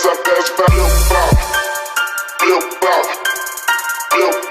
Essa peça pra limpar, limpar, limpar.